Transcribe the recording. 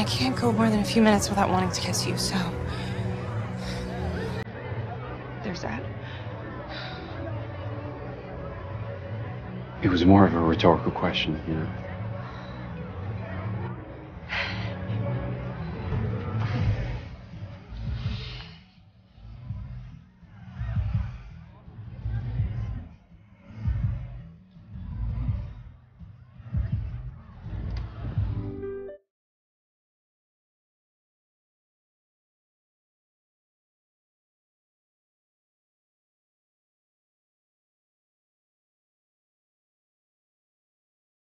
I can't go more than a few minutes without wanting to kiss you, so... There's that. It was more of a rhetorical question, you know?